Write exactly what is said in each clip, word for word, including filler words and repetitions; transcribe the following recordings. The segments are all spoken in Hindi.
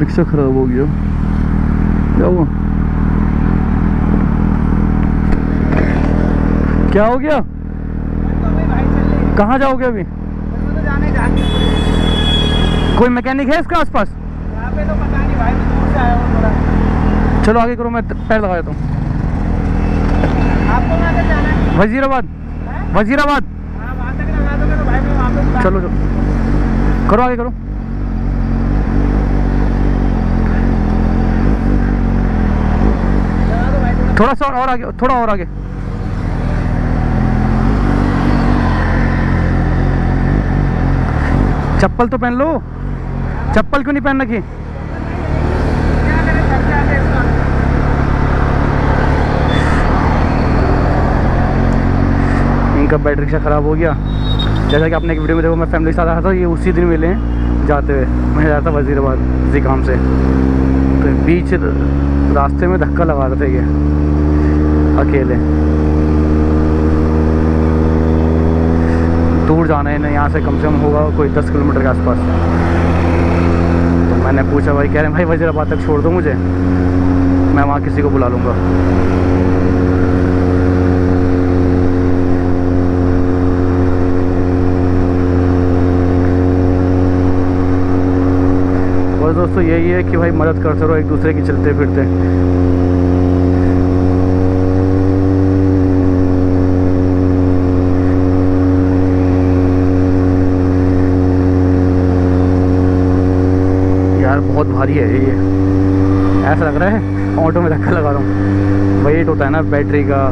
रिक्शा खराब हो गया, क्या हुआ, क्या हो गया? कहाँ जाओगे अभी? तो जाने जाने। कोई मैकेनिक है इसके आसपास? यहाँ पे तो पता नहीं भाई, मैं दूर से आया हूँ थोड़ा। चलो आगे करो, मैं पैर लगा देता हूँ। आपको कहाँ तक जाना है? वजीराबाद। वजीराबाद वहाँ तक लगा दोगे तो भाई मैं वापस। चलो चलो करो, आगे करो। थोड़ा सा और आगे, थोड़ा और आगे। चप्पल तो पहन लो। चप्पल क्यों नहीं पहन रखी? इनका बैटरी रिक्शा ख़राब हो गया। जैसा कि आपने एक वीडियो में देखो, मैं फैमिली के साथ आया था, ये उसी दिन मिले हैं जाते हुए। मैं जा रहा था वजीराबाद किसी काम से, तो बीच रास्ते में धक्का लगा रहे थे ये अकेले। दूर जाना है ना, यहाँ से कम से कम होगा कोई दस किलोमीटर के आसपास। तो मैंने पूछा, भाई कह रहे हैं भाई वजीराबाद तक छोड़ दो मुझे, मैं वहाँ किसी को बुला लूँगा। बस दोस्तों यही है कि भाई मदद करते रहो एक दूसरे की चलते फिरते। यार बहुत भारी है ये, ऐसा लग रहा है ऑटो में धक्का लगा रहा हूँ। वेट होता है ना बैटरी का।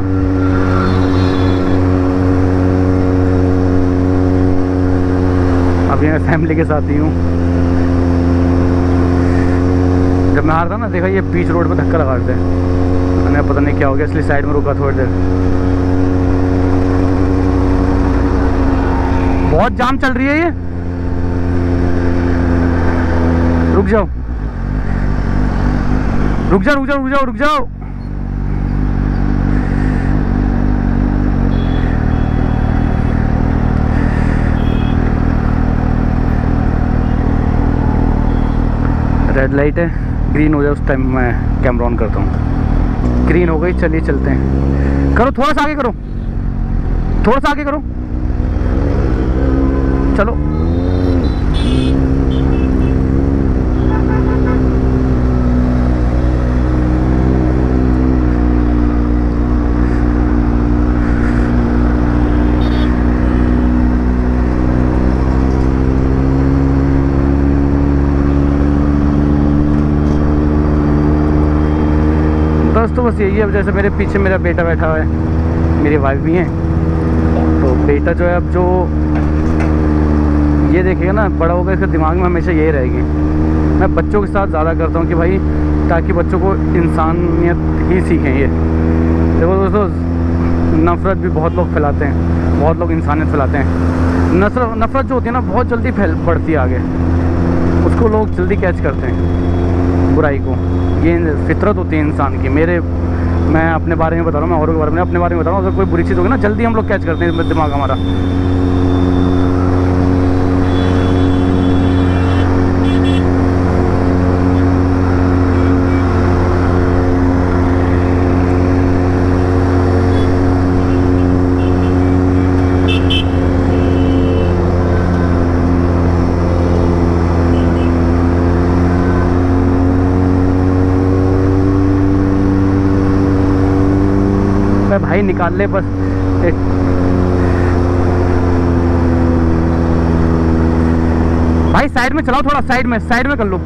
अभी मैं फैमिली के साथ ही हूँ। जब मैं आ रहा था ना, देखा ये बीच रोड पर धक्का लगा रहे थे। मैंने पता नहीं क्या हो गया, इसलिए साइड में रुका थोड़ी देर। बहुत जाम चल रही है ये, रुक जाओ रुक जाओ रुक जाओ रुक जाओ रुक जाओ। रेड लाइट है, ग्रीन हो जाए उस टाइम मैं कैमरा ऑन करता हूँ। ग्रीन हो गई, चलिए चलते हैं। करो थोड़ा सा आगे, करो थोड़ा सा आगे, करो चलो। तो बस यही है। जैसे मेरे पीछे मेरा बेटा बैठा हुआ है, मेरी वाइफ भी है। तो बेटा जो है, अब जो ये देखेगा ना बड़ा होगा, इसके दिमाग में हमेशा यही रहेगी। मैं बच्चों के साथ ज़्यादा करता हूँ कि भाई, ताकि बच्चों को इंसानियत ही सीखें। ये देखो दोस्तों, नफ़रत भी बहुत लोग फैलाते हैं, बहुत लोग इंसानियत फैलाते हैं। नफरत नफरत जो होती है ना, बहुत जल्दी फैल पड़ती है आगे, उसको लोग जल्दी कैच करते हैं बुराई को। ये फितरत होती है इंसान की। मेरे मैं अपने बारे में बता रहा हूँ, मैं औरों के बारे में अपने बारे में बता रहा हूँ। अगर कोई बुरी चीज़ होगी ना, जल्दी हम लोग कैच करते हैं, दिमाग हमारा। भाई निकाल ले बस। भाई साइड में चलाओ, थोड़ा साइड में साइड में कर लो।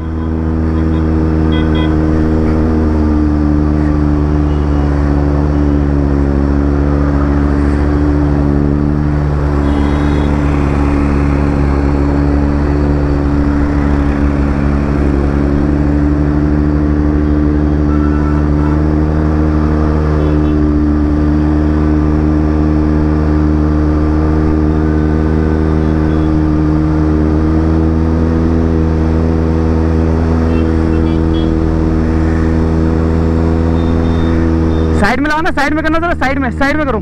साइड में लगाना, साइड में करना, जरा साइड में साइड में करो।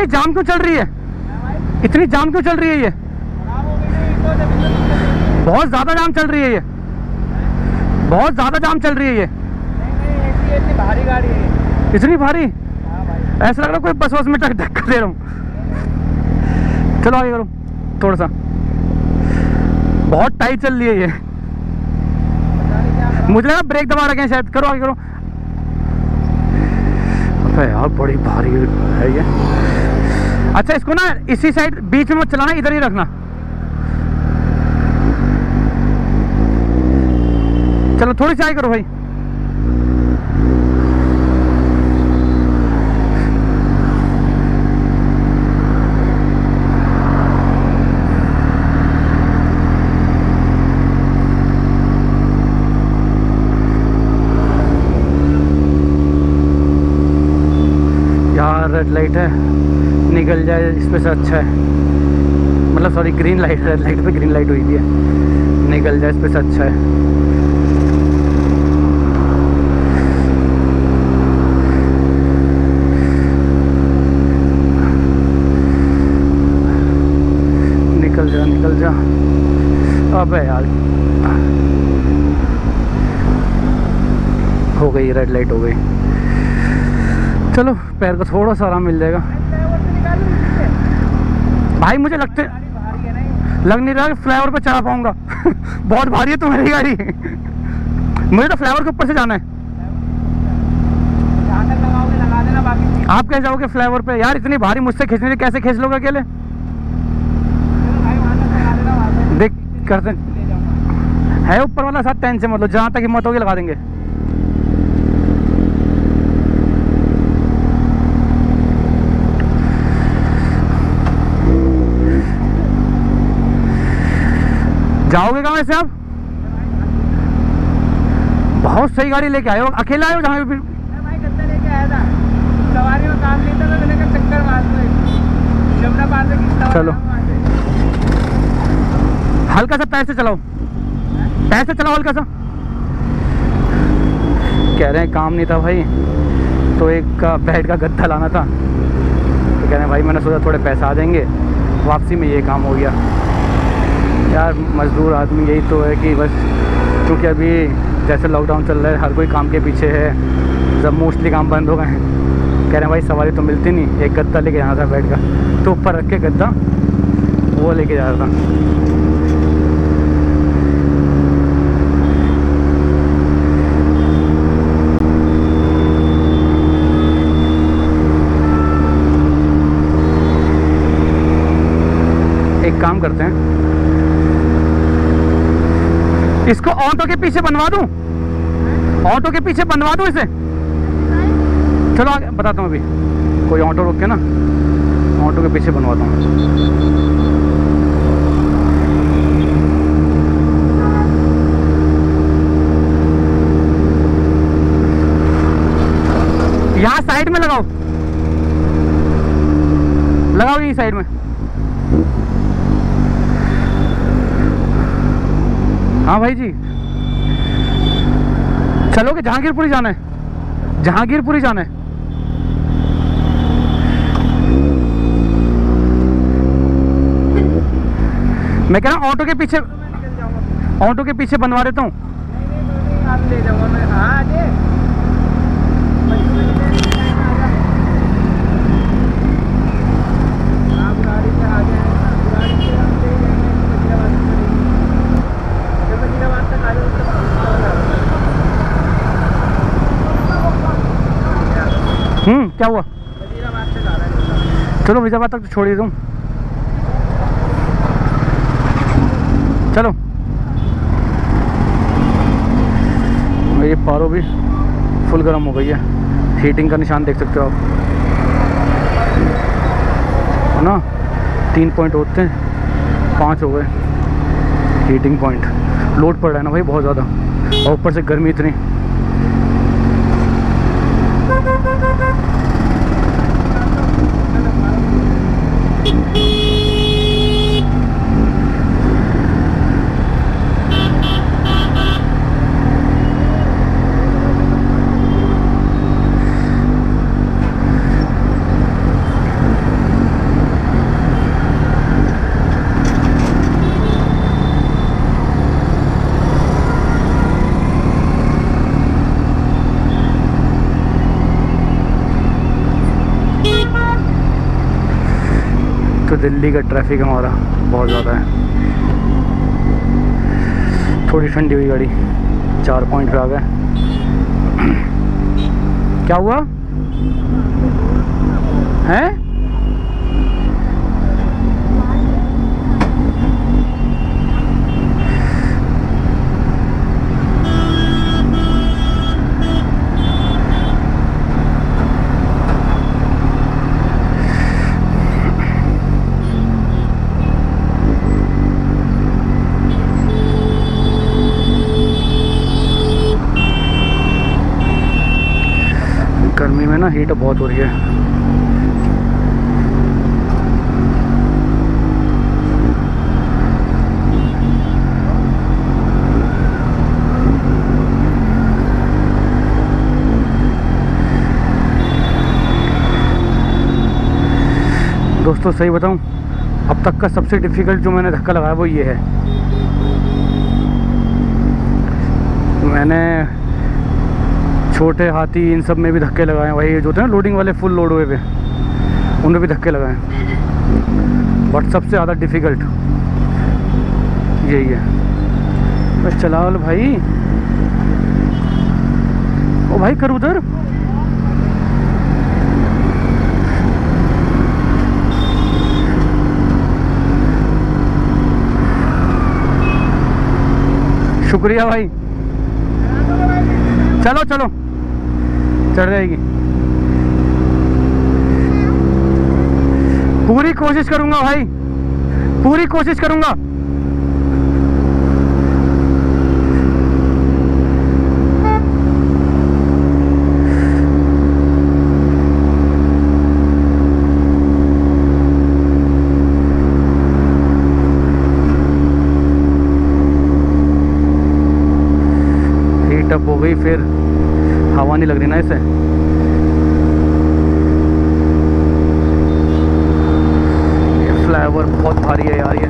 इतनी जाम क्यों चल रही है, इतनी जाम क्यों चल रही है? ये बहुत ज़्यादा जाम चल रही है, ये बहुत ज़्यादा जाम चल रही है, ये इतनी भारी गाड़ी है, इतनी भारी ऐसा लग रहा है कोई बस बस में टक टक कर दे रहा हूँ। चलो आगे करो थोड़ा सा, बहुत टाइट चल रही है ये, मुझे लगा ब्रेक दबा रखे हैं शायद। करो आगे करो। अबे यार बड़ी भारी है ये। अच्छा इसको ना इसी साइड बीच में मत चलाना, इधर ही रखना। चलो थोड़ी सी आगे करो भाई। रेड लाइट है, निकल जाए इसमें से अच्छा है, मतलब sorry green light, red light पे ग्रीन लाइट हुई थी, निकल जाए इसमें से अच्छा है। निकल जा निकल जा। अबे यार हो गई रेड लाइट, हो गई। चलो पैर को थोड़ा सा आराम मिल जाएगा भाई। मुझे लगते लग नहीं रहा कि फ्लाईओवर पर चढ़ा पाऊंगा। बहुत भारी है तुम्हारी गाड़ी। मुझे तो फ्लाईओवर के ऊपर से जाना है। लगा देना बाकी। आप कैसे जाओगे फ्लाईओवर पे यार? इतनी भारी मुझसे खींचने, कैसे खींच लोगे अकेले? देख करते है ऊपर वाला साथ, टेंशन मत लो, जहाँ तक हिम्मत होगी लगा देंगे। जाओगे कहाँ से आप? बहुत सही गाड़ी लेके आए हो। अकेला आए हो? जहाँ भी भाई गद्दा लेके आया था, सवारी में काम नहीं था तो मैंने कहा चक्कर मार लो जमुना पार से। चलो हल्का सा पैर से चलाओ, पैर से चलाओ हल्का सा। कह रहे हैं काम नहीं था भाई, तो एक का बेड का गद्दा लाना था, तो कह रहे हैं भाई मैंने सोचा थोड़े पैसे आ जाएंगे, वापसी में ये काम हो गया। यार मजदूर आदमी यही तो है कि बस, क्योंकि अभी जैसे लॉकडाउन चल रहा है हर कोई काम के पीछे है, जब मोस्टली काम बंद हो गए हैं। कह रहे हैं भाई सवारी तो मिलती नहीं, एक गद्दा लेके जाना था बैठ का, तो ऊपर रख के गद्दा वो लेके जा रहा था। एक काम करते हैं, इसको ऑटो के पीछे बनवा दूं, ऑटो के पीछे बनवा दूं इसे। चलो आगे बताता हूँ, अभी कोई ऑटो रोक के ना ऑटो के पीछे बनवाता हूँ। यहाँ साइड में लगाओ, लगाओ यही साइड में। हाँ भाई जी चलोगे? जहांगीरपुरी जाना है, जहांगीरपुरी जाना है। मैं कह रहा हूँ ऑटो के पीछे, ऑटो के पीछे बनवा देता हूँ। क्या हुआ? चलो वजीराबाद तक तो छोड़ ही दूँ। चलो ये पारो भी फुल गर्म हो गई है, हीटिंग का निशान देख सकते हो आप, है ना? तीन पॉइंट होते हैं, पाँच हो गए हीटिंग पॉइंट। लोड पड़ रहा है ना भाई बहुत ज़्यादा, और ऊपर से गर्मी इतनी। दिल्ली का ट्रैफिक हमारा बहुत ज़्यादा है। थोड़ी ठंडी हुई गाड़ी, चार पॉइंट पे आ गए। क्या हुआ हैं? गर्मी में ना हीट बहुत हो रही है। दोस्तों सही बताऊं, अब तक का सबसे डिफिकल्ट जो मैंने धक्का लगाया वो ये है। मैंने छोटे हाथी इन सब में भी धक्के लगाए, वही जो होते हैं लोडिंग वाले फुल लोड हुए पे, उनमें भी धक्के लगाए, बट सबसे ज़्यादा डिफ़िकल्ट यही है। बस चला भाई, ओ भाई कर उधर। शुक्रिया भाई, चलो चलो चढ़ जाएगी। पूरी कोशिश करूंगा भाई, पूरी कोशिश करूंगा। हीट अप हो गई, फिर हवा नहीं लग रही ना इसे। फ्लाईओवर बहुत भारी है यार ये।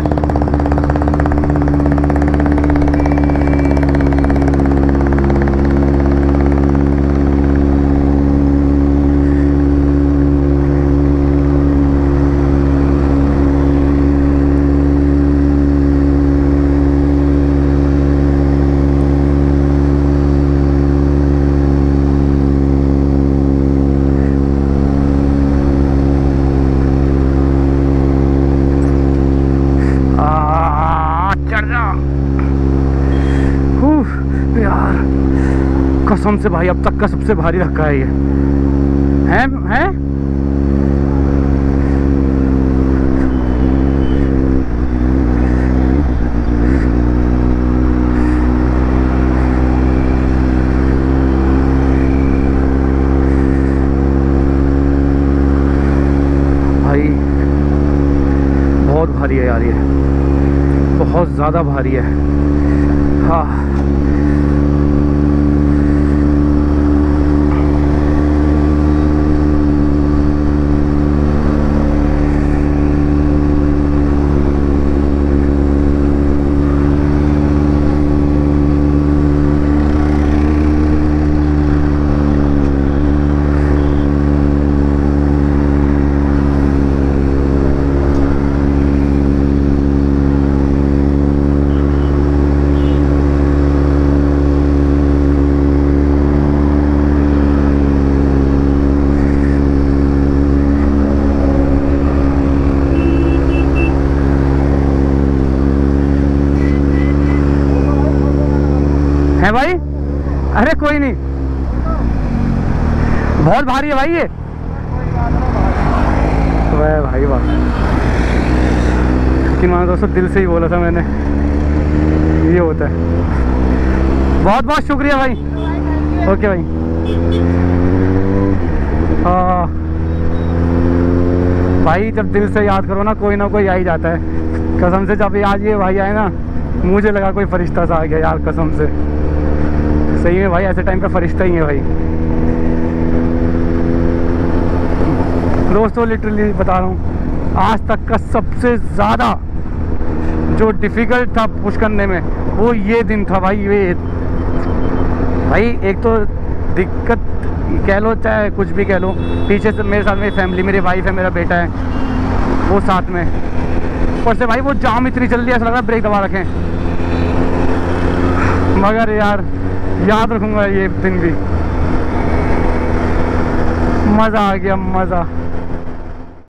कसम से भाई, अब तक का सबसे भारी धक्का है ये। हैं हैं भाई, बहुत भारी है यार ये, बहुत ज़्यादा भारी है। हाँ है भाई, अरे कोई नहीं, बहुत भारी है भाई ये। वह भाई वाह, लेकिन मैंने दोस्तों दिल से ही बोला था मैंने, ये होता है। बहुत बहुत शुक्रिया भाई, ओके भाई। हाँ भाई, जब दिल से याद करो ना, कोई ना कोई आ ही जाता है कसम से। जब आज ये भाई आए ना, मुझे लगा कोई फरिश्ता सा आ गया यार, कसम से। सही है भाई, ऐसे टाइम पे फरिश्ता ही है भाई। दोस्तों लिटरली बता रहा हूँ, आज तक का सबसे ज़्यादा जो डिफ़िकल्ट था पुश करने में, वो ये दिन था भाई। ये भाई एक तो दिक्कत कह लो चाहे कुछ भी कह लो, पीछे से मेरे साथ मेरी फैमिली, मेरी वाइफ है, मेरा बेटा है, वो साथ में ऊपर से भाई वो जाम इतनी जल्दी ऐसा लग रहा है ब्रेक दबा रखें, मगर यार याद रखूँगा ये दिन भी। मज़ा आ गया, मज़ा।